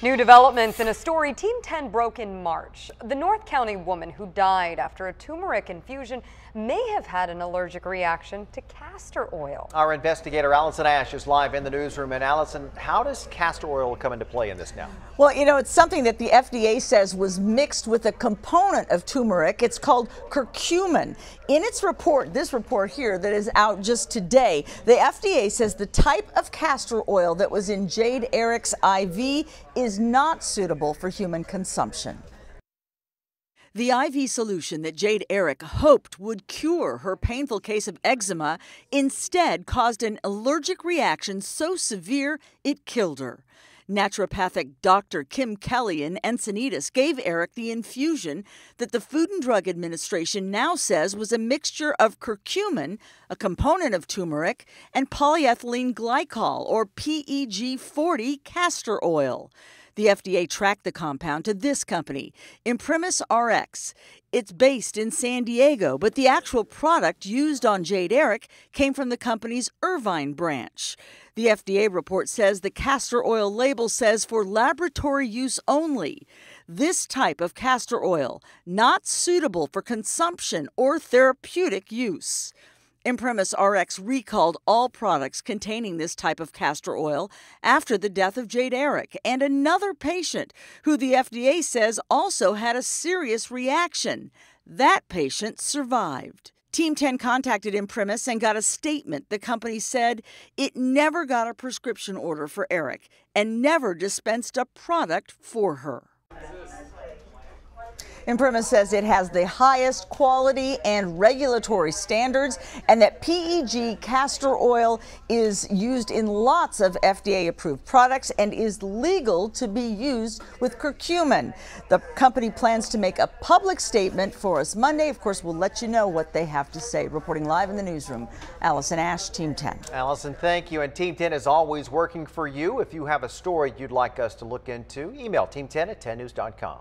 New developments in a story Team 10 broke in March. The North County woman who died after a turmeric infusion may have had an allergic reaction to castor oil. Our investigator Allison Ash is live in the newsroom. And Allison, how does castor oil come into play in this now? Well, you know, it's something that the FDA says was mixed with a component of turmeric. It's called curcumin. In its report, this report here that is out just today, the FDA says the type of castor oil that was in Jade Erick's IV is not suitable for human consumption. The IV solution that Jade Erick hoped would cure her painful case of eczema instead caused an allergic reaction so severe it killed her. Naturopathic Dr. Kim Kelly in Encinitas gave Erick the infusion that the Food and Drug Administration now says was a mixture of curcumin, a component of turmeric, and polyethylene glycol, or PEG 40 castor oil. The FDA tracked the compound to this company, Imprimis RX. It's based in San Diego, but the actual product used on Jade Erick came from the company's Irvine branch. The FDA report says the castor oil label says for laboratory use only. This type of castor oil, not suitable for consumption or therapeutic use. Imprimis RX recalled all products containing this type of castor oil after the death of Jade Erick and another patient who the FDA says also had a serious reaction. That patient survived. Team 10 contacted Imprimis and got a statement. The company said it never got a prescription order for Erick and never dispensed a product for her. Imprimis says it has the highest quality and regulatory standards and that PEG castor oil is used in lots of FDA-approved products and is legal to be used with curcumin. The company plans to make a public statement for us Monday. Of course, we'll let you know what they have to say. Reporting live in the newsroom, Allison Ash, Team 10. Allison, thank you. And Team 10 is always working for you. If you have a story you'd like us to look into, email team10@10news.com.